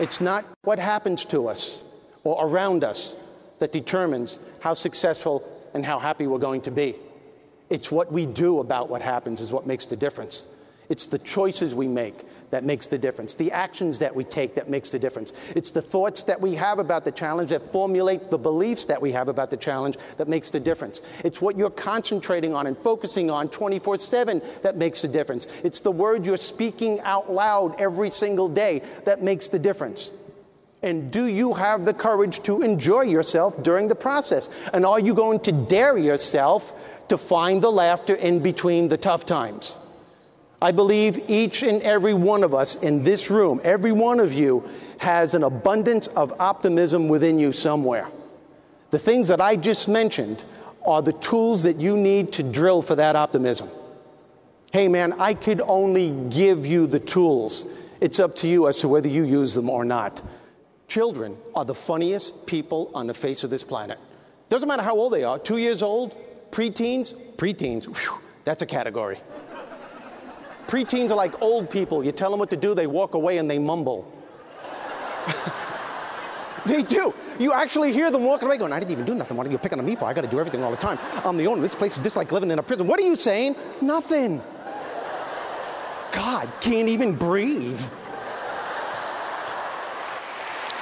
It's not what happens to us or around us that determines how successful and how happy we're going to be. It's what we do about what happens is what makes the difference. It's the choices we make that makes the difference, the actions that we take that makes the difference. It's the thoughts that we have about the challenge that formulate the beliefs that we have about the challenge that makes the difference. It's what you're concentrating on and focusing on 24/7 that makes the difference. It's the word you're speaking out loud every single day that makes the difference. And do you have the courage to enjoy yourself during the process? And are you going to dare yourself to find the laughter in between the tough times? I believe each and every one of us in this room, every one of you, has an abundance of optimism within you somewhere. The things that I just mentioned are the tools that you need to drill for that optimism. Hey man, I could only give you the tools. It's up to you as to whether you use them or not. Children are the funniest people on the face of this planet. Doesn't matter how old they are, 2 years old, preteens, whew, that's a category. Preteens are like old people. You tell them what to do, they walk away and they mumble. They do. You actually hear them walking away going, I didn't even do nothing. What are you picking on me for? I got to do everything all the time. I'm the owner. This place is just like living in a prison. What are you saying? Nothing. God, can't even breathe.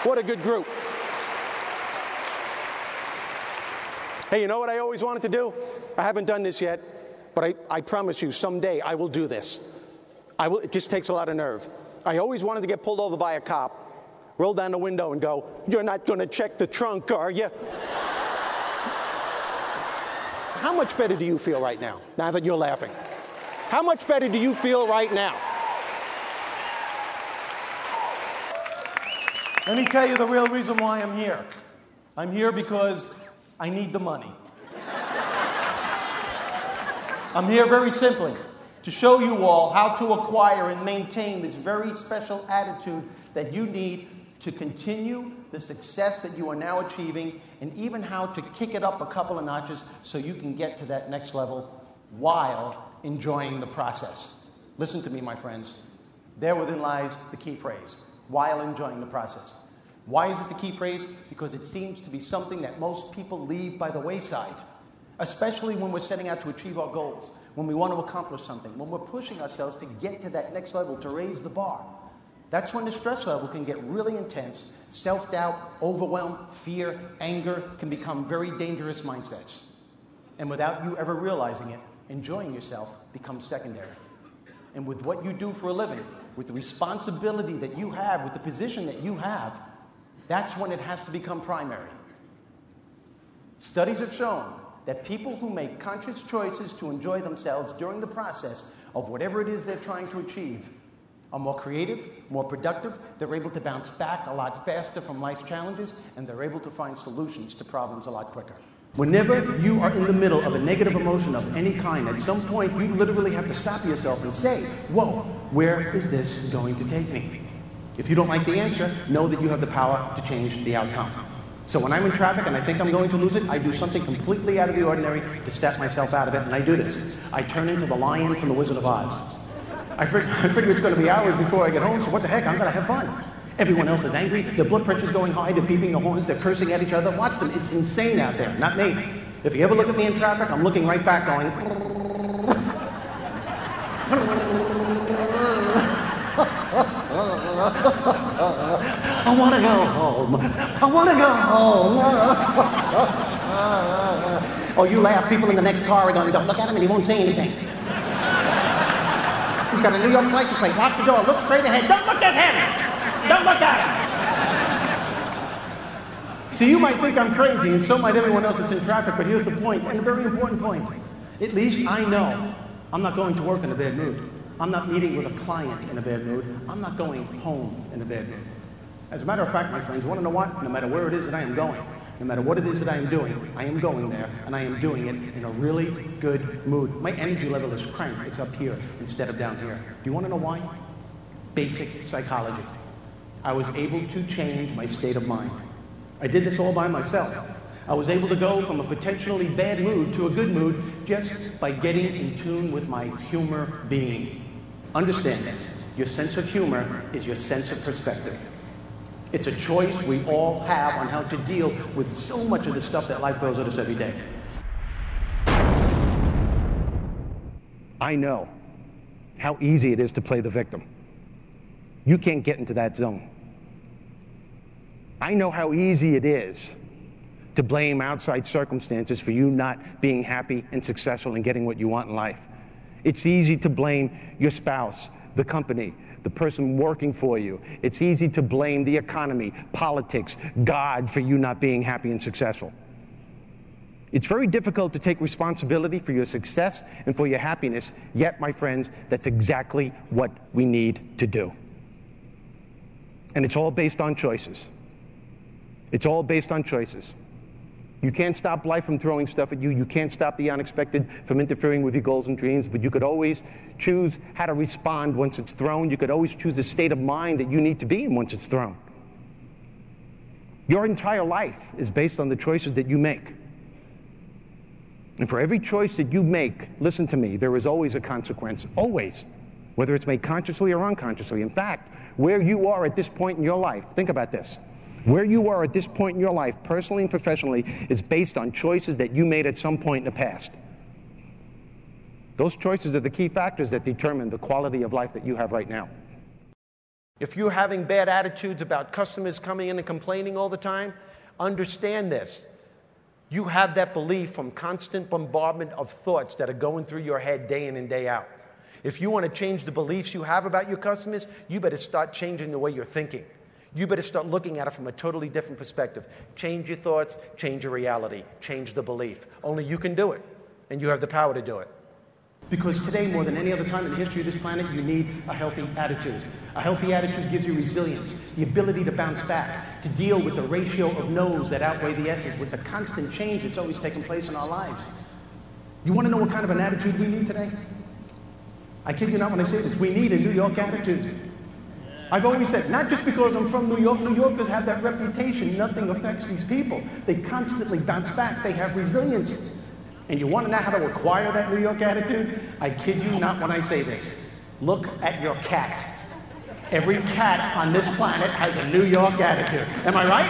What a good group. Hey, you know what I always wanted to do? I haven't done this yet, but I promise you someday I will do this. It just takes a lot of nerve. I always wanted to get pulled over by a cop, roll down the window and go, "You're not going to check the trunk, are you?" How much better do you feel right now, now that you're laughing? How much better do you feel right now? Let me tell you the real reason why I'm here. I'm here because I need the money. I'm here very simply to show you all how to acquire and maintain this very special attitude that you need to continue the success that you are now achieving, and even how to kick it up a couple of notches so you can get to that next level while enjoying the process. Listen to me, my friends. There within lies the key phrase, while enjoying the process. Why is it the key phrase? Because it seems to be something that most people leave by the wayside. Especially when we're setting out to achieve our goals, when we want to accomplish something, when we're pushing ourselves to get to that next level, to raise the bar. That's when the stress level can get really intense. Self-doubt, overwhelm, fear, anger can become very dangerous mindsets. And without you ever realizing it, enjoying yourself becomes secondary. And with what you do for a living, with the responsibility that you have, with the position that you have, that's when it has to become primary. Studies have shown that people who make conscious choices to enjoy themselves during the process of whatever it is they're trying to achieve are more creative, more productive, they're able to bounce back a lot faster from life's challenges, and they're able to find solutions to problems a lot quicker. Whenever you are in the middle of a negative emotion of any kind, at some point you literally have to stop yourself and say, whoa, where is this going to take me? If you don't like the answer, know that you have the power to change the outcome. So when I'm in traffic and I think I'm going to lose it, I do something completely out of the ordinary to step myself out of it, and I do this. I turn into the lion from The Wizard of Oz. I figure it's going to be hours before I get home, so what the heck, I'm going to have fun. Everyone else is angry, their blood pressure's going high, they're beeping their horns, they're cursing at each other. Watch them, it's insane out there, not me. If you ever look at me in traffic, I'm looking right back going... I want to go home. I want to go home. Oh, you laugh. People in the next car are going, don't look at him and he won't say anything. He's got a New York license plate. Lock the door. Look straight ahead. Don't look at him. Don't look at him. So you might think I'm crazy, and so might everyone else that's in traffic, but here's the point, and a very important point. At least I know I'm not going to work in a bad mood. I'm not meeting with a client in a bad mood. I'm not going home in a bad mood. As a matter of fact, my friends, want to know what? No matter where it is that I am going, no matter what it is that I am doing, I am going there, and I am doing it in a really good mood. My energy level is cranked. It's up here instead of down here. Do you want to know why? Basic psychology. I was able to change my state of mind. I did this all by myself. I was able to go from a potentially bad mood to a good mood just by getting in tune with my humor being. Understand this. Your sense of humor is your sense of perspective. It's a choice we all have on how to deal with so much of the stuff that life throws at us every day. I know how easy it is to play the victim. You can't get into that zone. I know how easy it is to blame outside circumstances for you not being happy and successful and getting what you want in life. It's easy to blame your spouse, the company, the person working for you. It's easy to blame the economy, politics, God for you not being happy and successful. It's very difficult to take responsibility for your success and for your happiness, yet, my friends, that's exactly what we need to do. And it's all based on choices. It's all based on choices. You can't stop life from throwing stuff at you. You can't stop the unexpected from interfering with your goals and dreams, but you could always choose how to respond once it's thrown. You could always choose the state of mind that you need to be in once it's thrown. Your entire life is based on the choices that you make. And for every choice that you make, listen to me, there is always a consequence, always, whether it's made consciously or unconsciously. In fact, where you are at this point in your life, think about this. Where you are at this point in your life, personally and professionally, is based on choices that you made at some point in the past. Those choices are the key factors that determine the quality of life that you have right now. If you're having bad attitudes about customers coming in and complaining all the time, understand this. You have that belief from constant bombardment of thoughts that are going through your head day in and day out. If you want to change the beliefs you have about your customers, you better start changing the way you're thinking. You better start looking at it from a totally different perspective. Change your thoughts, change your reality, change the belief. Only you can do it, and you have the power to do it. Because today, more than any other time in the history of this planet, you need a healthy attitude. A healthy attitude gives you resilience, the ability to bounce back, to deal with the ratio of no's that outweigh the yeses, with the constant change that's always taking place in our lives. You want to know what kind of an attitude we need today? I kid you not when I say this, we need a New York attitude. I've always said, not just because I'm from New York, New Yorkers have that reputation, nothing affects these people. They constantly bounce back, they have resilience. And you want to know how to acquire that New York attitude? I kid you not when I say this. Look at your cat. Every cat on this planet has a New York attitude. Am I right?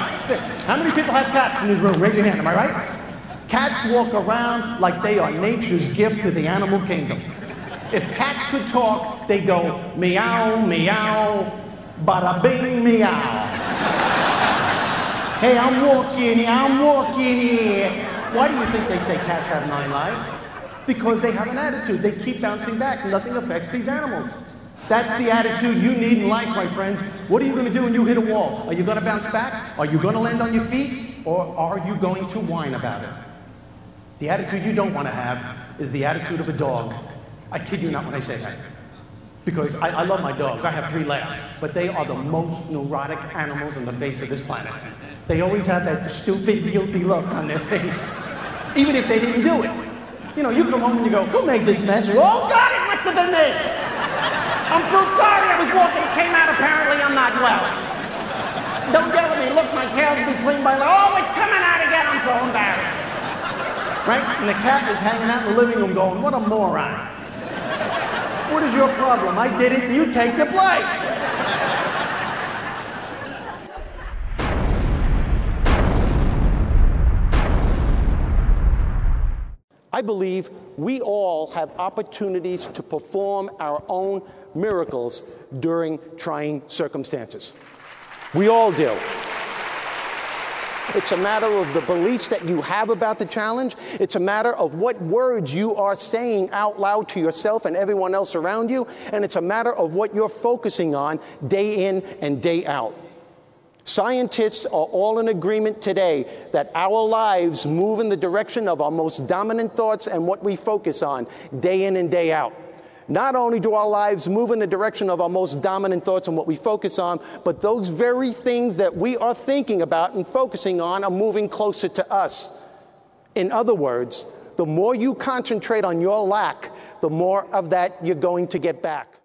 How many people have cats in this room? Raise your hand, am I right? Cats walk around like they are nature's gift to the animal kingdom. If cats could talk, they go meow, meow, bada bing, meow. Hey, I'm walking here. Why do you think they say cats have 9 lives? Because they have an attitude. They keep bouncing back. Nothing affects these animals. That's the attitude you need in life, my friends. What are you going to do when you hit a wall? Are you going to bounce back? Are you going to land on your feet? Or are you going to whine about it? The attitude you don't want to have is the attitude of a dog. I kid you not when I say that. Because I love my dogs. I have 3 labs. But they are the most neurotic animals on the face of this planet. They always have that stupid, guilty look on their face, even if they didn't do it. You know, you come home and you go, who made this mess? Oh, God, it must have been me. I'm so sorry I was walking. It came out apparently I'm not well. Don't yell at me. Look, my tail's between my legs. Oh, it's coming out again. I'm so embarrassed. Right? And the cat is hanging out in the living room going, what a moron. What is your problem? I did it. You take the blame. I believe we all have opportunities to perform our own miracles during trying circumstances. We all do. It's a matter of the beliefs that you have about the challenge. It's a matter of what words you are saying out loud to yourself and everyone else around you. And it's a matter of what you're focusing on day in and day out. Scientists are all in agreement today that our lives move in the direction of our most dominant thoughts and what we focus on day in and day out. Not only do our lives move in the direction of our most dominant thoughts and what we focus on, but those very things that we are thinking about and focusing on are moving closer to us. In other words, the more you concentrate on your lack, the more of that you're going to get back.